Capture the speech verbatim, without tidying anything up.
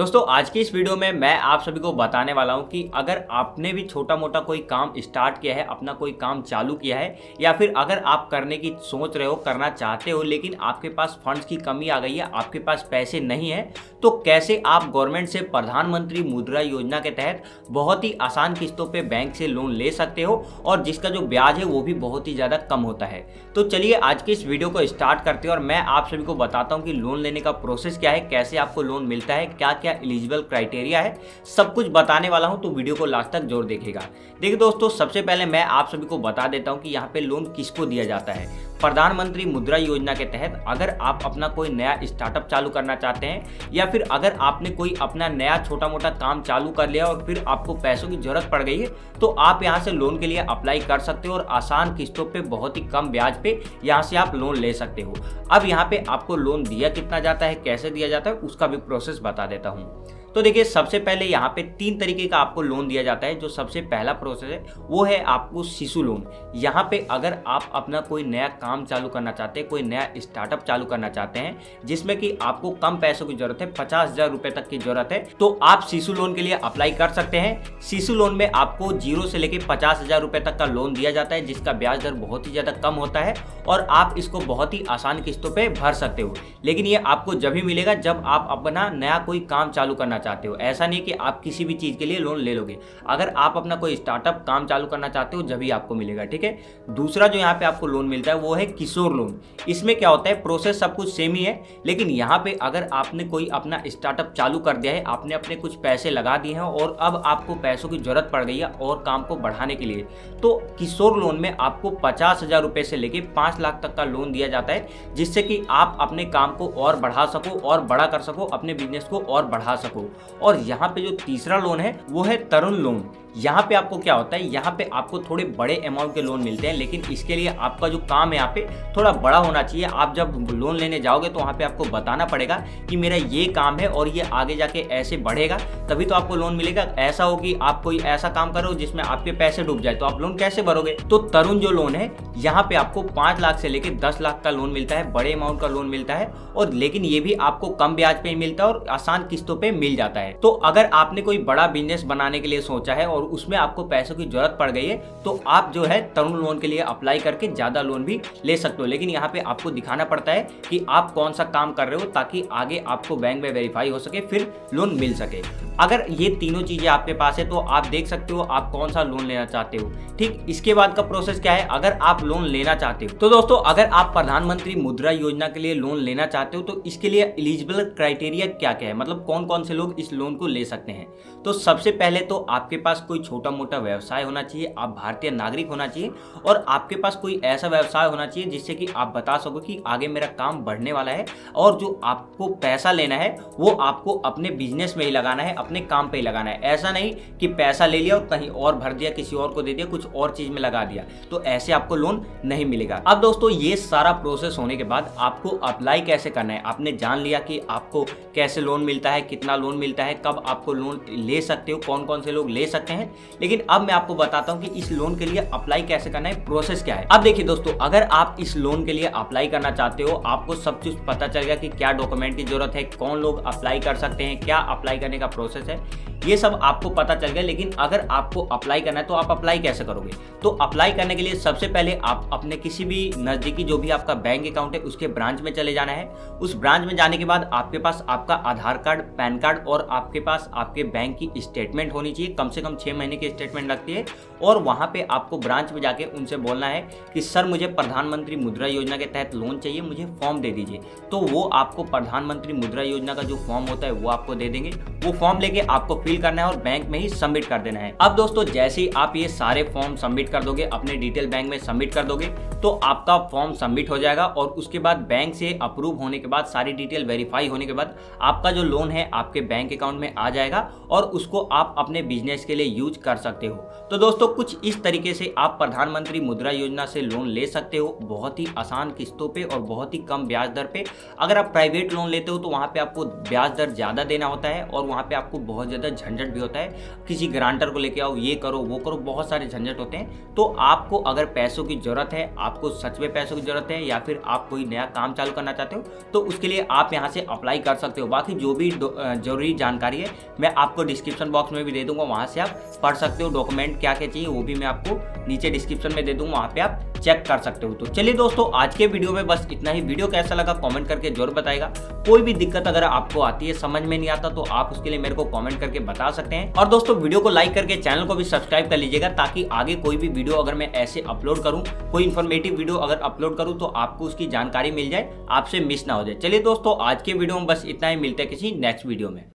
दोस्तों आज की इस वीडियो में मैं आप सभी को बताने वाला हूं कि अगर आपने भी छोटा मोटा कोई काम स्टार्ट किया है, अपना कोई काम चालू किया है, या फिर अगर आप करने की सोच रहे हो, करना चाहते हो, लेकिन आपके पास फंड्स की कमी आ गई है, आपके पास पैसे नहीं है, तो कैसे आप गवर्नमेंट से प्रधानमंत्री मुद्रा योजना के तहत बहुत ही आसान किस्तों पर बैंक से लोन ले सकते हो और जिसका जो ब्याज है वो भी बहुत ही ज़्यादा कम होता है। तो चलिए आज की इस वीडियो को स्टार्ट करते हैं और मैं आप सभी को बताता हूँ कि लोन लेने का प्रोसेस क्या है, कैसे आपको लोन मिलता है, क्या क्या एलिजिबल क्राइटेरिया है, सब कुछ बताने वाला हूं, तो वीडियो को लास्ट तक जरूर देखिएगा। देखिए दोस्तों, सबसे पहले मैं आप सभी को बता देता हूं कि यहां पे लोन किसको दिया जाता है। प्रधानमंत्री मुद्रा योजना के तहत अगर आप अपना कोई नया स्टार्टअप चालू करना चाहते हैं या फिर अगर आपने कोई अपना नया छोटा मोटा काम चालू कर लिया और फिर आपको पैसों की जरूरत पड़ गई है, तो आप यहां से लोन के लिए अप्लाई कर सकते हो और आसान किस्तों पे बहुत ही कम ब्याज पे यहां से आप लोन ले सकते हो। अब यहां पे आपको लोन दिया कितना जाता है, कैसे दिया जाता है, उसका भी प्रोसेस बता देता हूँ। तो देखिए, सबसे पहले यहाँ पे तीन तरीके का आपको लोन दिया जाता है। जो सबसे पहला प्रोसेस है वो है आपको शिशु लोन। यहाँ पे अगर आप अपना कोई नया काम चालू करना चाहते हैं, कोई नया स्टार्टअप चालू करना चाहते हैं जिसमें कि आपको कम पैसों की जरूरत है, पचास हजार रुपए तक की जरूरत है, तो आप शिशु लोन के लिए अप्लाई कर सकते हैं। शिशु लोन में आपको जीरो से लेकर पचास हजार रुपए तक का लोन दिया जाता है जिसका ब्याज दर बहुत ही ज्यादा कम होता है और आप इसको बहुत ही आसान किस्तों पर भर सकते हो। लेकिन ये आपको जब ही मिलेगा जब आप अपना नया कोई काम चालू करना चाहते हो। ऐसा नहीं कि आप किसी भी चीज के लिए लोन ले लोगे, अगर आप अपना कोई स्टार्टअप काम चालू करना चाहते हो जब ही आपको मिलेगा, ठीक है। दूसरा जो यहाँ पे आपको लोन मिलता है वो है किशोर लोन। इसमें क्या होता है, प्रोसेस सब कुछ सेम ही है, लेकिन यहाँ पे अगर आपने कोई अपना स्टार्टअप चालू कर दिया है, आपने अपने कुछ पैसे लगा दिए हैं और अब आपको पैसों की जरूरत पड़ गई है और काम को बढ़ाने के लिए, तो किशोर लोन में आपको पचास हजार रुपए से लेकर पांच लाख तक का लोन दिया जाता है जिससे कि आप अपने काम को और बढ़ा सको और बड़ा कर सको, अपने बिजनेस को और बढ़ा सको। और यहाँ पे जो तीसरा लोन है वो है तरुण लोन। यहाँ पे आपको क्या होता है, यहाँ पे आपको थोड़े बड़े अमाउंट के लोन मिलते हैं, लेकिन इसके लिए आपका जो काम है यहाँ पे थोड़ा बड़ा होना चाहिए। आप जब लोन लेने जाओगे तो वहाँ पे आपको बताना पड़ेगा कि मेरा ये काम है और ये आगे जाके ऐसे बढ़ेगा, तभी तो आपको लोन मिलेगा। ऐसा हो कि आप कोई ऐसा काम करो जिसमें आपके पैसे डूब जाए तो आप लोन कैसे भरोगे। तो तरुण जो लोन है यहाँ पे आपको पाँच लाख से लेकर दस लाख का लोन मिलता है, बड़े अमाउंट का लोन मिलता है, और लेकिन ये भी आपको कम ब्याज पे मिलता है और आसान किस्तों पर मिल जाता है। तो अगर आपने कोई बड़ा बिजनेस बनाने के लिए सोचा है और उसमें आपको पैसों की जरूरत पड़ गई है, तो आप जो है तरुण लोन के लिए अप्लाई करके ज्यादा लोन भी ले सकते हो। लेकिन यहाँ पे आपको दिखाना पड़ता है कि आप कौन सा काम कर रहे हो ताकि आगे आपको बैंक में वेरीफाई हो सके, फिर लोन मिल सके। अगर ये तीनों चीजें आपके पास है तो आप देख सकते हो आप कौन सा लोन लेना चाहते हो, ठीक। इसके बाद का प्रोसेस क्या है, अगर आप लोन लेना चाहते हो तो दोस्तों अगर आप प्रधानमंत्री मुद्रा योजना के लिए लोन लेना चाहते हो तो इसके लिए एलिजिबल क्राइटेरिया क्या क्या है, मतलब कौन कौन से लोग इस लोन को ले सकते हैं। तो सबसे पहले तो आपके पास कोई छोटा मोटा व्यवसाय होना चाहिए, आप भारतीय नागरिक होना चाहिए और आपके पास कोई ऐसा व्यवसाय होना चाहिए जिससे कि आप बता सको कि आगे मेरा काम बढ़ने वाला है और जो आपको पैसा लेना है वो आपको अपने बिजनेस में ही लगाना है, अपने काम पे ही लगाना है। ऐसा नहीं कि पैसा ले लिया और कहीं और भर दिया, किसी और को दे दिया, कुछ और चीज में लगा दिया, तो ऐसे आपको लोन नहीं मिलेगा। अब दोस्तों ये सारा प्रोसेस होने के बाद आपको अप्लाई कैसे करना है, आपने जान लिया कि आपको कैसे लोन मिलता है, कितना लोन मिलता है, कब आपको लोन ले सकते हो, कौन कौन से लोग ले सकते हैं। लेकिन अब मैं आपको बताता हूं कि इस लोन के लिए अप्लाई कैसे करना है, प्रोसेस क्या है। अब देखिए दोस्तों, अगर आप इस लोन के लिए अप्लाई करना चाहते हो, आपको सब कुछ पता चल गया कि क्या डॉक्यूमेंट की जरूरत है, कौन लोग अप्लाई कर सकते हैं, क्या अप्लाई करने का प्रोसेस है, ये सब आपको पता चल गया। लेकिन अगर आपको अप्लाई करना है तो आप अप्लाई कैसे करोगे। तो अप्लाई करने के लिए सबसे पहले आप अपने किसी भी नजदीकी जो भी आपका बैंक अकाउंट है उसके ब्रांच में चले जाना है। उस ब्रांच में जाने के बाद आपके पास आपका आधार कार्ड, पैन कार्ड और आपके पास आपके बैंक की स्टेटमेंट होनी चाहिए, कम से कम छः महीने की स्टेटमेंट लगती है। और वहाँ पर आपको ब्रांच में जाके उनसे बोलना है कि सर मुझे प्रधानमंत्री मुद्रा योजना के तहत लोन चाहिए, मुझे फॉर्म दे दीजिए। तो वो आपको प्रधानमंत्री मुद्रा योजना का जो फॉर्म होता है वो आपको दे देंगे। वो फॉर्म लेके आपको फिल करना है और बैंक में ही सबमिट कर देना है। अब दोस्तों जैसे ही आप ये सारे फॉर्म सबमिट कर दोगे, अपने डिटेल बैंक में सबमिट कर दोगे, तो आपका फॉर्म सबमिट हो जाएगा और उसके बाद बैंक से अप्रूव होने के बाद, सारी डिटेल वेरीफाई होने के बाद आपका जो लोन है आपके बैंक अकाउंट में आ जाएगा और उसको आप अपने बिजनेस के लिए यूज कर सकते हो। तो दोस्तों कुछ इस तरीके से आप प्रधानमंत्री मुद्रा योजना से लोन ले सकते हो, बहुत ही आसान किस्तों पे और बहुत ही कम ब्याज दर पे। अगर आप प्राइवेट लोन लेते हो तो वहाँ पे आपको ब्याज दर ज़्यादा देना होता है और वहाँ पे आपको बहुत ज़्यादा झंझट भी होता है, किसी ग्रांटर को लेके आओ, ये करो वो करो, बहुत सारे झंझट होते हैं। तो आपको अगर पैसों की जरूरत है, आपको सच में पैसों की जरूरत है या फिर आप कोई नया काम चालू करना चाहते हो तो उसके लिए आप यहाँ से अप्लाई कर सकते हो। बाकी जो भी जरूरी जानकारी है मैं आपको डिस्क्रिप्शन बॉक्स में भी दे दूँगा, वहाँ से आप पढ़ सकते हो। डॉक्यूमेंट क्या क्या चाहिए वो भी मैं आपको नीचे डिस्क्रिप्शन में दे दूँगा, वहाँ पर आप चेक कर सकते हो। तो चलिए दोस्तों आज के वीडियो में बस इतना ही। वीडियो कैसा लगा कमेंट करके जरूर बताएगा। कोई भी दिक्कत अगर आपको आती है, समझ में नहीं आता तो आप उसके लिए मेरे को कमेंट करके बता सकते हैं। और दोस्तों वीडियो को लाइक करके चैनल को भी सब्सक्राइब कर लीजिएगा ताकि आगे कोई भी वीडियो अगर मैं ऐसे अपलोड करूँ, कोई इन्फॉर्मेटिव वीडियो अगर अपलोड करूँ तो आपको उसकी जानकारी मिल जाए, आपसे मिस ना हो जाए। चलिए दोस्तों आज के वीडियो में बस इतना ही, मिलते हैं किसी नेक्स्ट वीडियो में।